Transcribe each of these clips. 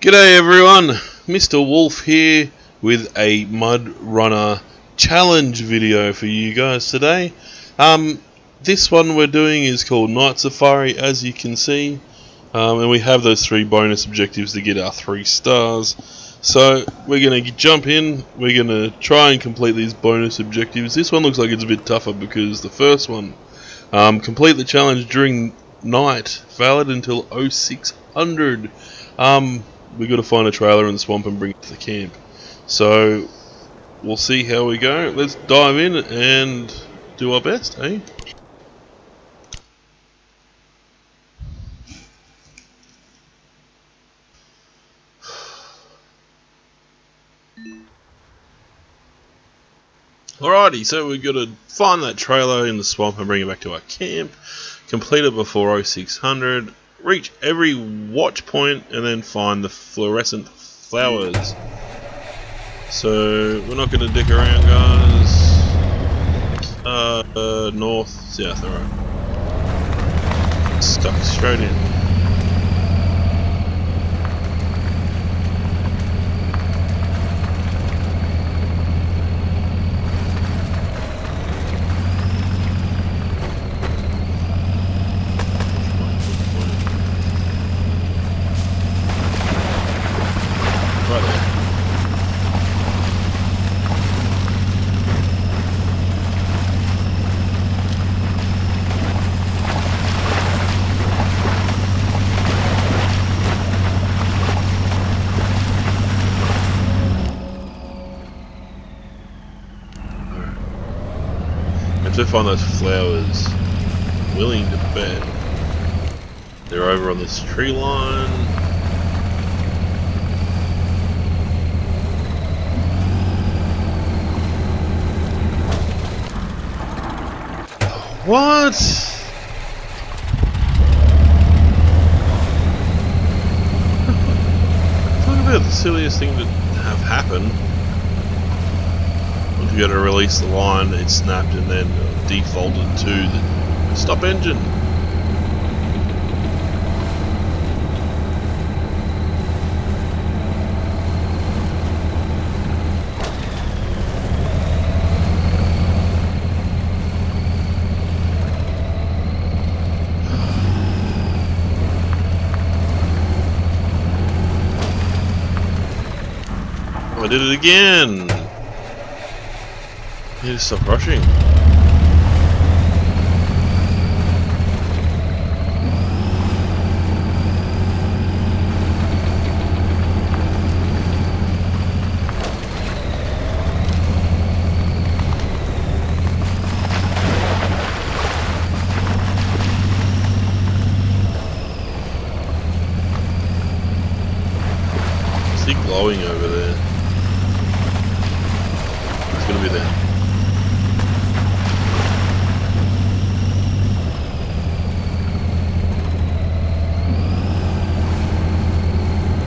G'day everyone, Mr. Wolf here with a Mud Runner challenge video for you guys today. This one we're doing is called Night Safari, as you can see, and we have those three bonus objectives to get our 3 stars. So we're going to jump in, we're going to try and complete these bonus objectives. This one looks like it's a bit tougher because the first one, complete the challenge during night, valid until 0600. We've got to find a trailer in the swamp and bring it to the camp. So, we'll see how we go. Let's dive in and do our best, eh? Alrighty, so we've got to find that trailer in the swamp and bring it back to our camp. Complete it before 0600. Reach every watch point and then find the fluorescent flowers. So we're not going to dick around, guys. North, south, alright. Stuck straight in. To find those flowers, willing to bet they're over on this tree line. What? Talk about the silliest thing to have happened. If you go to release the line, it snapped and then defaulted to the stop engine. I did it again. I need to stop rushing. Glowing over there. It's gonna be there.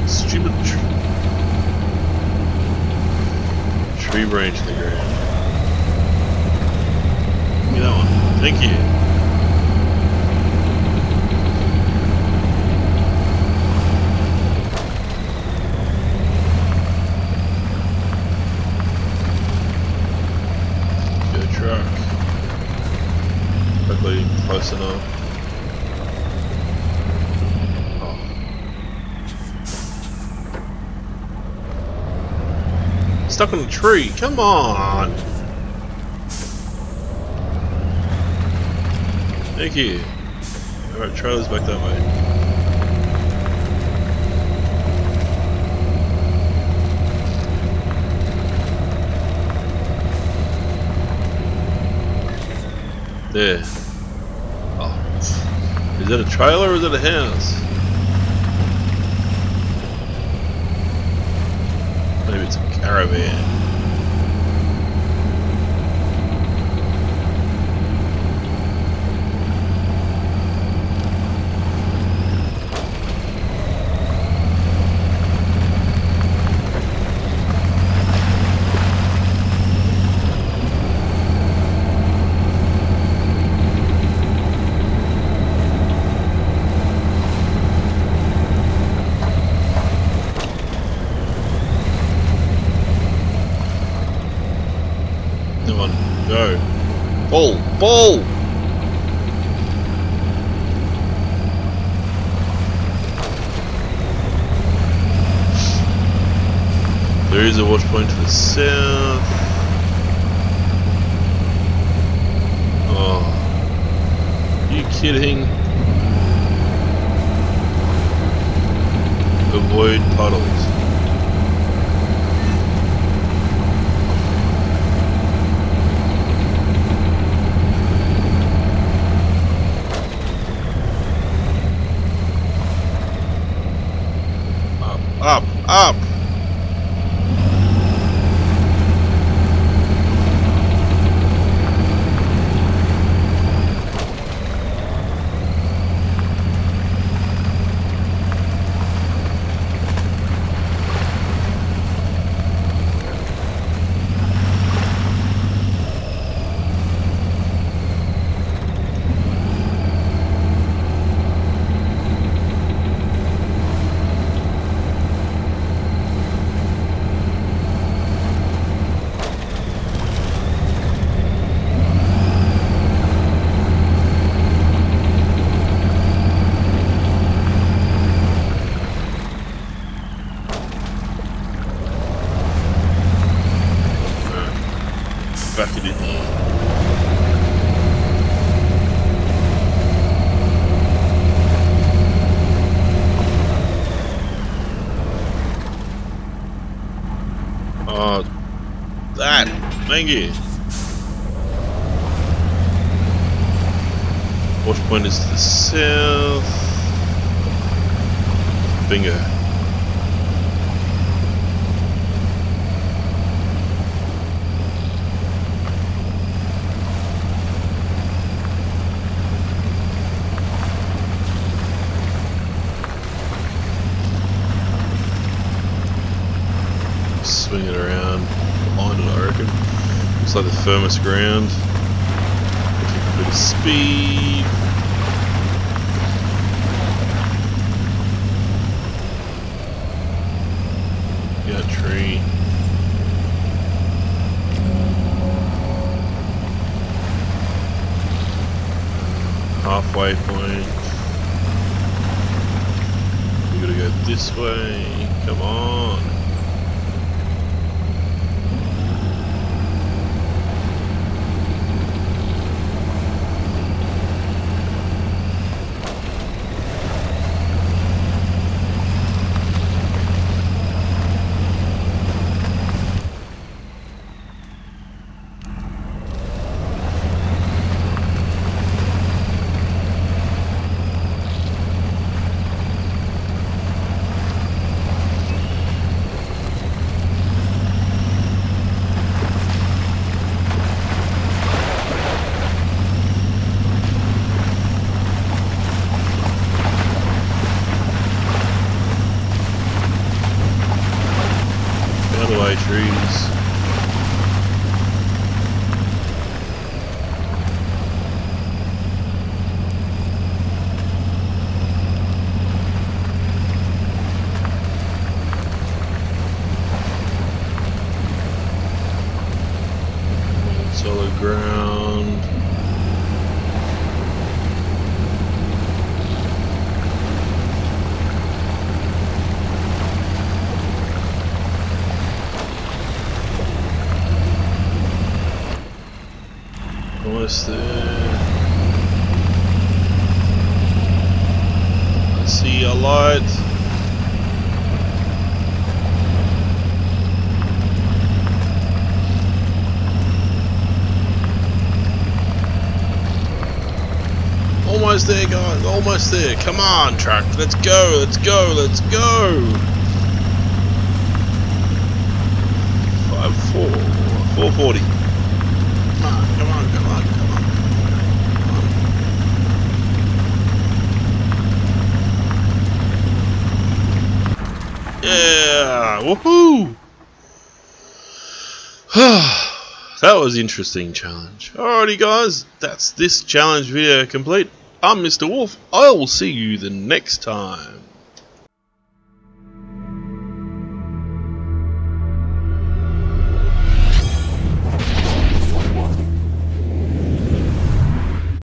Stupid tree branch in the ground. Give me that one. Thank you. Close enough. Oh. Stuck on a tree, come on! Thank you. Alright, trailer's back that way. There. Is it a trailer or is it a house? Maybe it's a caravan. Come on, go. Pull, pull! There is a watch point to the south. Oh, are you kidding? Avoid puddles. Up, up! Watch point is to the south. Bingo. Swing it around behind it, I reckon. Looks like the firmest ground. A bit of speed. Yeah, tree. Halfway point. We gotta go this way. Come on. I see a light. Almost there, guys, almost there. Come on, truck, let's go, let's go, let's go. 440. Come on, come on, come on. Yeah! Woohoo! That was an interesting challenge. Alrighty guys, that's this challenge video complete. I'm Mr. Wolf. I will see you the next time.